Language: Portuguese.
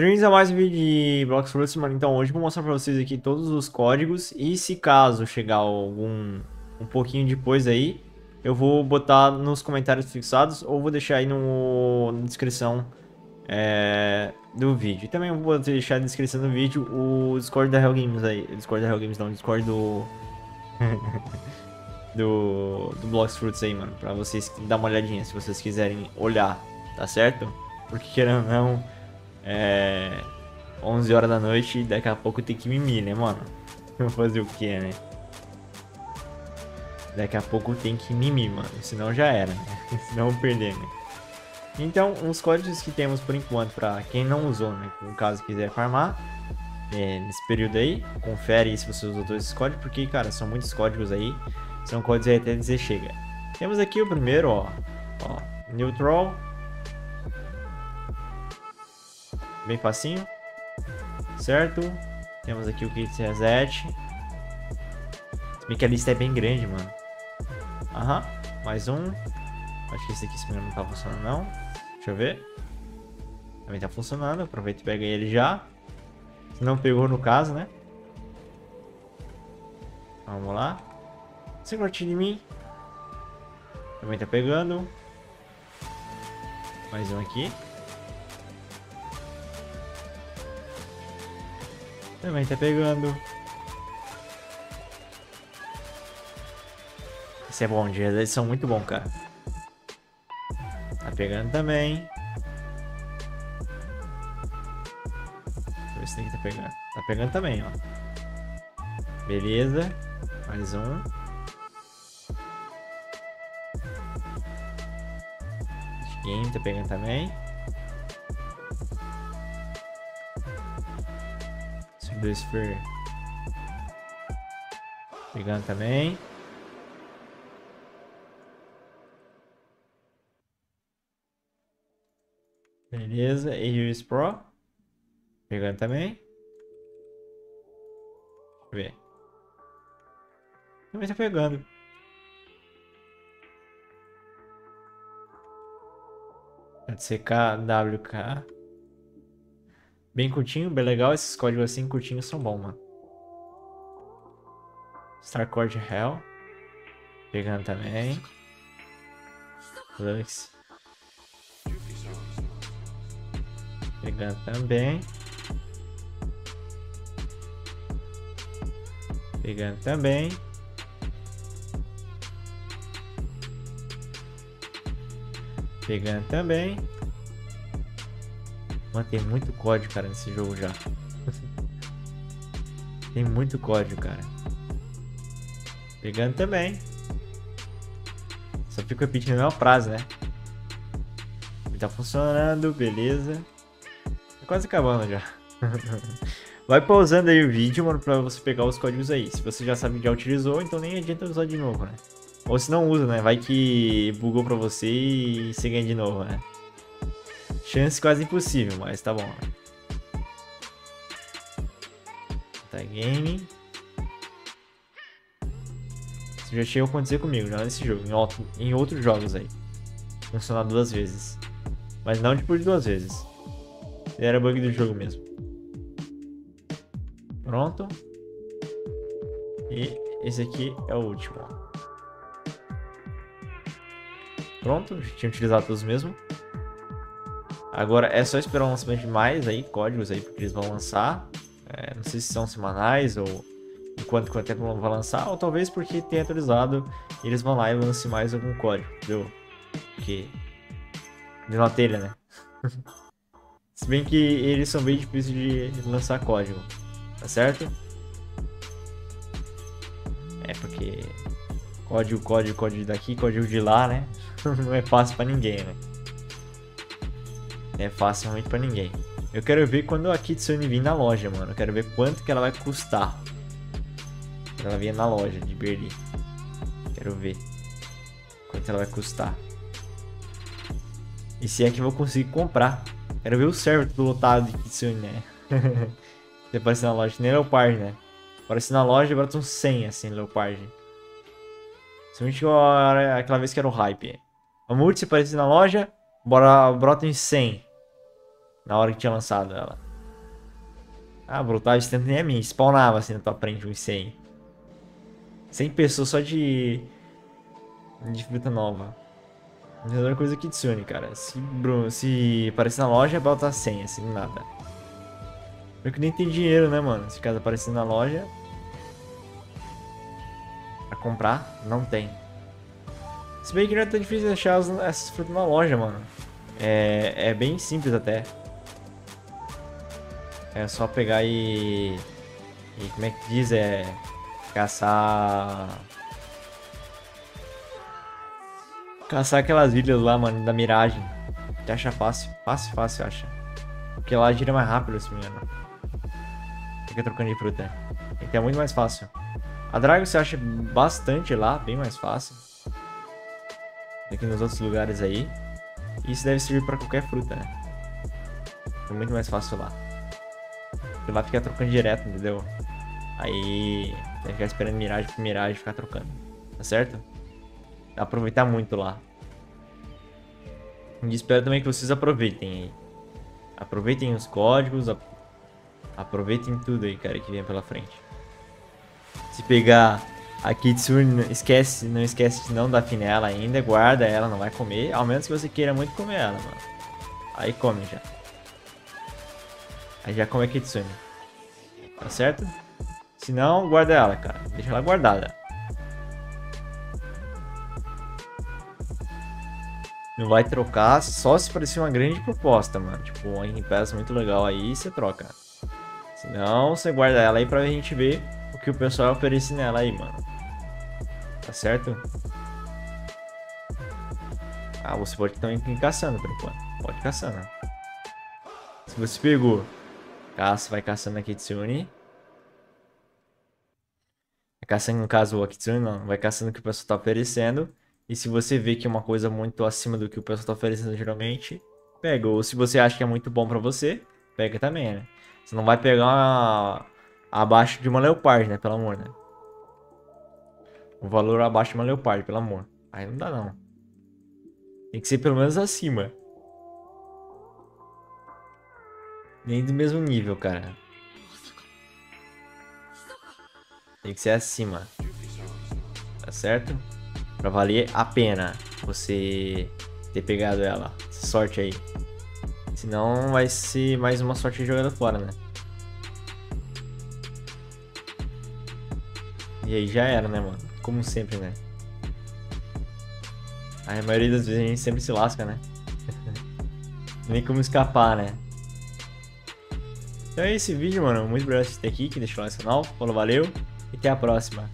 Streams é mais um vídeo de Blox Fruits, mano. Então hoje eu vou mostrar pra vocês aqui todos os códigos. E se caso chegar algum um pouquinho depois aí, eu vou botar nos comentários fixados ou vou deixar aí no, na descrição do vídeo. E também vou deixar na descrição do vídeo o Discord da Real Games aí. Discord da Real Games não, o Discord do... do Blox Fruits aí, mano. Pra vocês dar uma olhadinha, se vocês quiserem olhar, tá certo? Porque querendo ou não, é... 11 horas da noite e daqui a pouco tem que mimir, né, mano? Vou fazer o que, né? Daqui a pouco tem que mimir, mano. Senão já era, né? Senão perder, né? Então, os códigos que temos por enquanto pra quem não usou, né? No caso quiser farmar, nesse período aí, confere aí se você usou todos esses códigos, porque, cara, são muitos códigos aí. São códigos aí até dizer chega. Temos aqui o primeiro, ó Neutral. Bem facinho. Certo? Temos aqui o Kit Reset. Se bem que a lista é bem grande, mano. Aham. Mais um. Acho que esse aqui, esse não tá funcionando, não. Deixa eu ver. Também tá funcionando. Aproveita e pega ele já. Se não pegou, no caso, né? Vamos lá. Sem corte de mim. Também tá pegando. Mais um aqui. Também tá pegando. Esse é bom, eles são muito bons, cara. Tá pegando também. Deixa eu ver se tem que tá pegando. Tá pegando também, ó. Beleza. Mais um. Game tá pegando também. Super. Pegando também. Beleza, AUS Pro. Pegando também. Deixa eu ver. Também tá pegando. CKWK. Bem curtinho, bem legal. Esses códigos assim curtinhos são bons, mano. Starcord Hell. Pegando também. Lux. Pegando também. Pegando também. Pegando também. Mano, tem muito código, cara, nesse jogo já. Tem muito código, cara. Pegando também. Só fico repetindo a mesma frase, né? Tá funcionando, beleza. Tá quase acabando já. Vai pausando aí o vídeo, mano, pra você pegar os códigos aí. Se você já sabe que já utilizou, então nem adianta usar de novo, né? Ou se não usa, né? Vai que bugou pra você e você ganha de novo, né? Chance quase impossível, mas tá bom. Tá game. Isso já chegou a acontecer comigo, não nesse jogo, em outros jogos aí. Funcionar duas vezes. Mas não tipo de duas vezes. Era bug do jogo mesmo. Pronto. E esse aqui é o último. Pronto, já tinha utilizado todos mesmo. Agora é só esperar o lançamento de mais aí, códigos aí, porque eles vão lançar. Não sei se são semanais ou enquanto quanto tempo vão lançar, ou talvez porque tenha atualizado e eles vão lá e lancem mais algum código, entendeu? Porque... deu na telha, né? Se bem que eles são bem difíceis de lançar código, tá certo? É porque... código daqui, código de lá, né? Não é fácil pra ninguém, né? É fácil muito pra ninguém. Eu quero ver quando a Kitsune vir na loja, mano. Eu quero ver quanto que ela vai custar. Quando ela vier na loja de Berlim. Quero ver quanto ela vai custar. E se é que eu vou conseguir comprar. Quero ver o server todo lotado de Kitsune, né? Se aparecer na loja, nem Leopard, né? Aparecer na loja, bota uns 100, assim, Leopard. Somente aquela vez que era o hype. A Multi, se aparecer na loja, brota uns 100. Na hora que tinha lançado ela. Ah, brutagem de tempo nem é minha. Spawnava assim na tua frente uns 100. 100 pessoas só de... de fruta nova. A melhor coisa que Kitsune, cara. Se aparecer na loja, bota 100, assim, nada. Porque nem tem dinheiro, né, mano? Se caso aparecer na loja... pra comprar, não tem. Se bem que não é tão difícil achar essas frutas na loja, mano. É bem simples até. É só pegar e... como é que diz? É... Caçar aquelas ilhas lá, mano, da miragem. Te acha fácil. Fácil, fácil, acha. Porque lá gira mais rápido, esse menino. Fica trocando de fruta. Então é muito mais fácil. A Dragon você acha bastante lá, bem mais fácil. Aqui nos outros lugares aí. Isso deve servir pra qualquer fruta, né? É muito mais fácil lá. Porque lá fica trocando direto, entendeu? Aí tem que ficar esperando miragem por miragem, ficar trocando. Tá certo? Dá pra aproveitar muito lá. E espero também que vocês aproveitem aí. Aproveitem os códigos. Aproveitem tudo aí, cara, que vem pela frente. Se pegar a Kitsune, esquece, não esquece de não dar fim nela ainda. Guarda ela, não vai comer. Ao menos que você queira muito comer ela, mano. Aí come já. Aí já come a Kitsune. Tá certo? Se não, guarda ela, cara. Deixa ela guardada. Não vai trocar só se parecer uma grande proposta, mano. Tipo, uma peça muito legal aí, você troca. Se não, você guarda ela aí pra gente ver o que o pessoal oferece nela aí, mano. Tá certo? Ah, você pode também ir caçando por enquanto. Pode caçando. Se você pegou, caça, vai caçando a Kitsune. Caçando, no caso, a Kitsune, não. Vai caçando o que o pessoal tá oferecendo. E se você vê que é uma coisa muito acima do que o pessoal tá oferecendo geralmente, pega. Ou se você acha que é muito bom pra você, pega também, né? Você não vai pegar uma... abaixo de uma Leopard, né? Pelo amor, né? O valor abaixo de uma Leopard, pelo amor. Aí não dá, não. Tem que ser pelo menos acima. Nem do mesmo nível, cara. Tem que ser acima. Tá certo? Pra valer a pena você ter pegado ela. Essa sorte aí. Senão vai ser mais uma sorte jogada fora, né? E aí já era, né, mano? Como sempre, né? Aí a maioria das vezes a gente sempre se lasca, né? Nem como escapar, né? Então é esse vídeo, mano. Muito obrigado por assistir aqui. Que deixou lá no canal. Falou, valeu. E até a próxima.